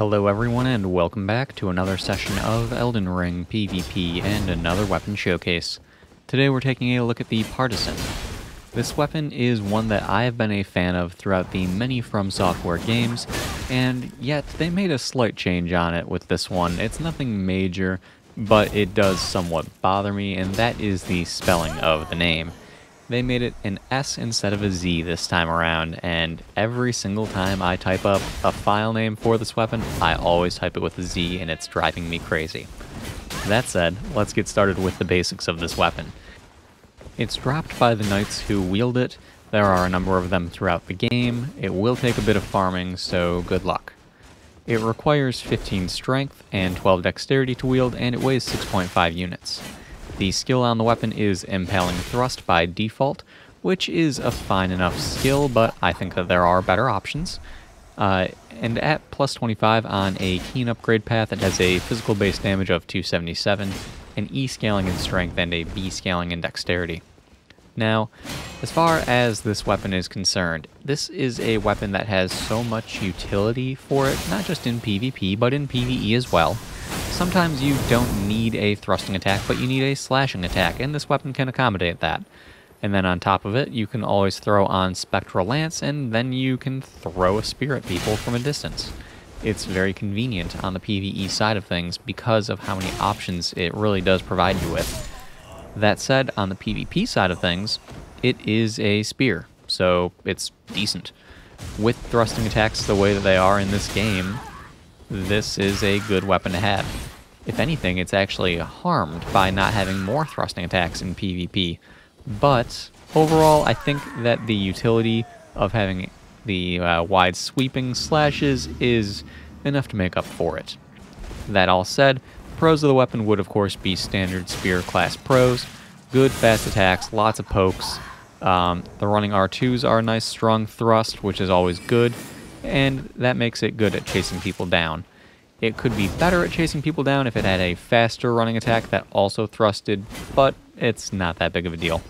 Hello everyone and welcome back to another session of Elden Ring PvP and another weapon showcase. Today we're taking a look at the Partisan. This weapon is one that I have been a fan of throughout the many From Software games, and yet they made a slight change on it with this one. It's nothing major, but it does somewhat bother me, and that is the spelling of the name. They made it an S instead of a Z this time around, and every single time I type up a file name for this weapon, I always type it with a Z, and it's driving me crazy. That said, let's get started with the basics of this weapon. It's dropped by the knights who wield it. There are a number of them throughout the game. It will take a bit of farming, so good luck. It requires 15 strength and 12 dexterity to wield, and it weighs 6.5 units. The skill on the weapon is Impaling Thrust by default, which is a fine enough skill, but I think that there are better options. And at plus 25 on a keen upgrade path, it has a physical base damage of 277, an E scaling in strength, and a B scaling in dexterity. Now, as far as this weapon is concerned, this is a weapon that has so much utility for it, not just in PvP, but in PvE as well. Sometimes you don't need a thrusting attack, but you need a slashing attack, and this weapon can accommodate that. And then on top of it, you can always throw on Spectral Lance, and then you can throw a spear at people from a distance. It's very convenient on the PvE side of things because of how many options it really does provide you with. That said, on the PvP side of things, it is a spear, so it's decent. With thrusting attacks the way that they are in this game, this is a good weapon to have. If anything, it's actually harmed by not having more thrusting attacks in PvP. But overall, I think that the utility of having the wide sweeping slashes is enough to make up for it. That all said, pros of the weapon would of course be standard spear class pros. Good fast attacks, lots of pokes. The running R2s are a nice strong thrust, which is always good. And that makes it good at chasing people down. It could be better at chasing people down if it had a faster running attack that also thrusted, but it's not that big of a deal.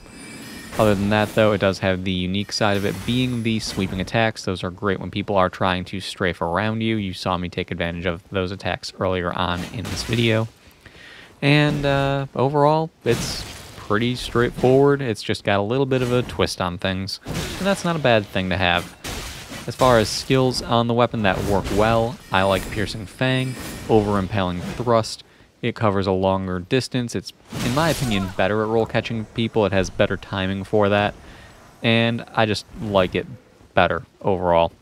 Other than that, though, it does have the unique side of it being the sweeping attacks. Those are great when people are trying to strafe around you. You saw me take advantage of those attacks earlier on in this video. And overall, it's pretty straightforward. It's just got a little bit of a twist on things, and that's not a bad thing to have. As far as skills on the weapon that work well, I like Piercing Fang over Impaling Thrust. It covers a longer distance. It's, in my opinion, better at roll catching people. It has better timing for that, and I just like it better overall.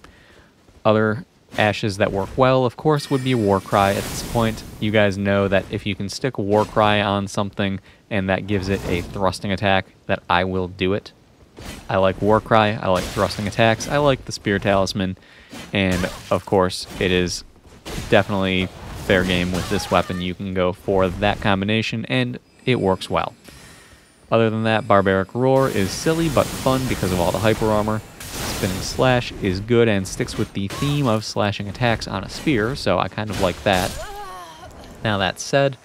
Other ashes that work well, of course, would be Warcry. At this point, you guys know that if you can stick Warcry on something and that gives it a thrusting attack, that I will do it. I like Warcry, I like thrusting attacks, I like the Spear Talisman, and of course it is definitely fair game with this weapon. You can go for that combination and it works well. Other than that, Barbaric Roar is silly but fun because of all the hyper armor. Spinning Slash is good and sticks with the theme of slashing attacks on a spear, so I kind of like that. Now that said,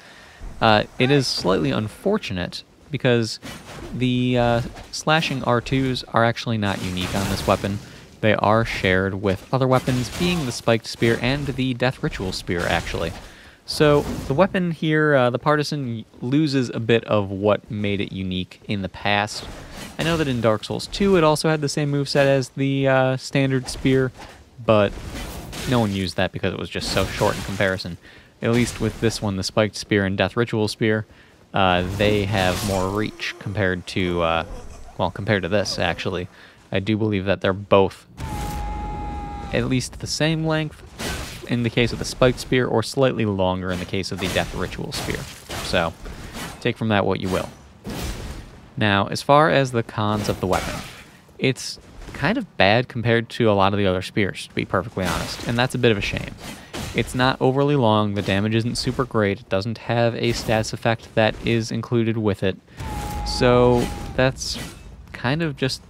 it is slightly unfortunate because the slashing R2s are actually not unique on this weapon. They are shared with other weapons, being the Spiked Spear and the Death Ritual Spear, actually. So the weapon here, the Partisan, loses a bit of what made it unique in the past. I know that in Dark Souls 2 it also had the same moveset as the standard spear, but no one used that because it was just so short in comparison. At least with this one, the Spiked Spear and Death Ritual Spear, they have more reach compared to, well, compared to this, actually. I do believe that they're both at least the same length in the case of the Spiked Spear, or slightly longer in the case of the Death Ritual Spear. So, take from that what you will. Now, as far as the cons of the weapon, it's kind of bad compared to a lot of the other spears, to be perfectly honest, and that's a bit of a shame. It's not overly long, the damage isn't super great, it doesn't have a stats effect that is included with it, so that's kind of just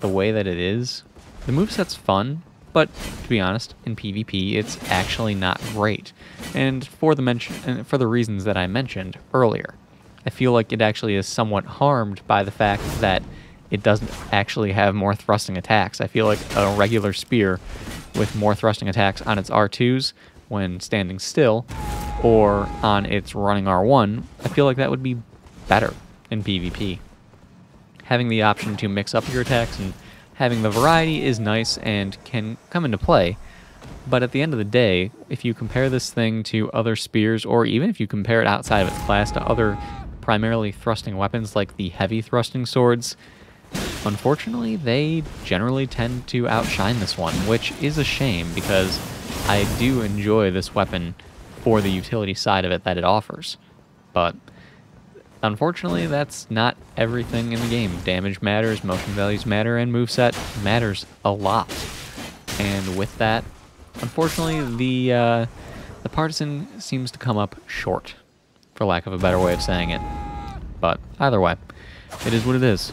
the way that it is. The moveset's fun, but to be honest, in PvP it's actually not great, and for the reasons that I mentioned earlier. I feel like it actually is somewhat harmed by the fact that it doesn't actually have more thrusting attacks. I feel like a regular spear with more thrusting attacks on its R2s when standing still or on its running R1, I feel like that would be better in PvP. Having the option to mix up your attacks and having the variety is nice and can come into play, but at the end of the day, if you compare this thing to other spears, or even if you compare it outside of its class to other primarily thrusting weapons like the heavy thrusting swords, unfortunately, they generally tend to outshine this one, which is a shame because I do enjoy this weapon for the utility side of it that it offers. But unfortunately, that's not everything in the game. Damage matters, motion values matter, and moveset matters a lot. And with that, unfortunately, the Partisan seems to come up short, for lack of a better way of saying it. But either way, it is what it is.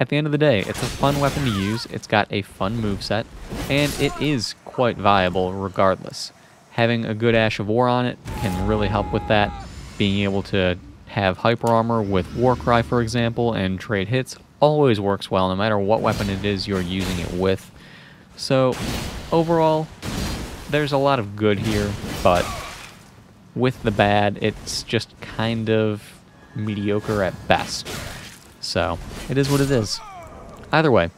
At the end of the day, it's a fun weapon to use, it's got a fun moveset, and it is quite viable regardless. Having a good Ash of War on it can really help with that. Being able to have hyper armor with Warcry, for example, and trade hits always works well no matter what weapon it is you're using it with. So overall, there's a lot of good here, but with the bad, it's just kind of mediocre at best. So it is what it is. Either way,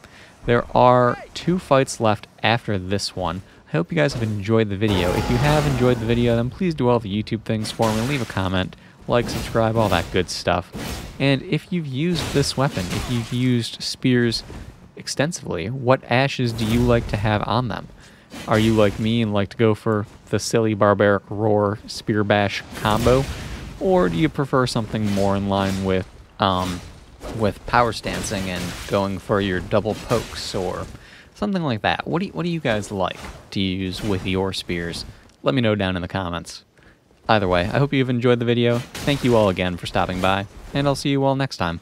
there are 2 fights left after this one. I hope you guys have enjoyed the video. If you have enjoyed the video, then please do all the YouTube things for me. Leave a comment, like, subscribe, all that good stuff. And if you've used this weapon, if you've used spears extensively, what ashes do you like to have on them? Are you like me and like to go for the silly Barbaric Roar Spear Bash combo? Or do you prefer something more in line with power stancing and going for your double pokes or something like that? What do you guys like to use with your spears? Let me know down in the comments. Either way, I hope you've enjoyed the video. Thank you all again for stopping by, and I'll see you all next time.